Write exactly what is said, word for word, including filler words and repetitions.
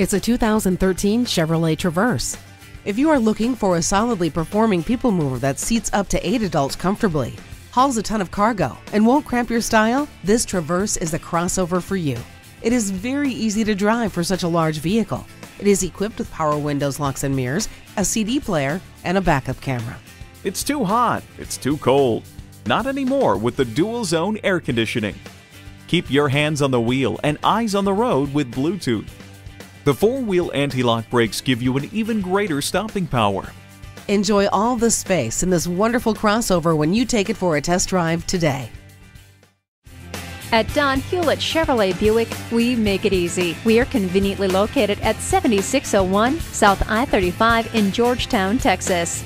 It's a two thousand thirteen Chevrolet Traverse. If you are looking for a solidly performing people mover that seats up to eight adults comfortably, hauls a ton of cargo, and won't cramp your style, this Traverse is the crossover for you. It is very easy to drive for such a large vehicle. It is equipped with power windows, locks and mirrors, a C D player, and a backup camera. It's too hot, it's too cold. Not anymore with the dual zone air conditioning. Keep your hands on the wheel and eyes on the road with Bluetooth. The four-wheel anti-lock brakes give you an even greater stopping power. Enjoy all the space in this wonderful crossover when you take it for a test drive today. At Don Hewlett Chevrolet Buick, we make it easy. We are conveniently located at seventy-six oh one South I thirty-five in Georgetown, Texas.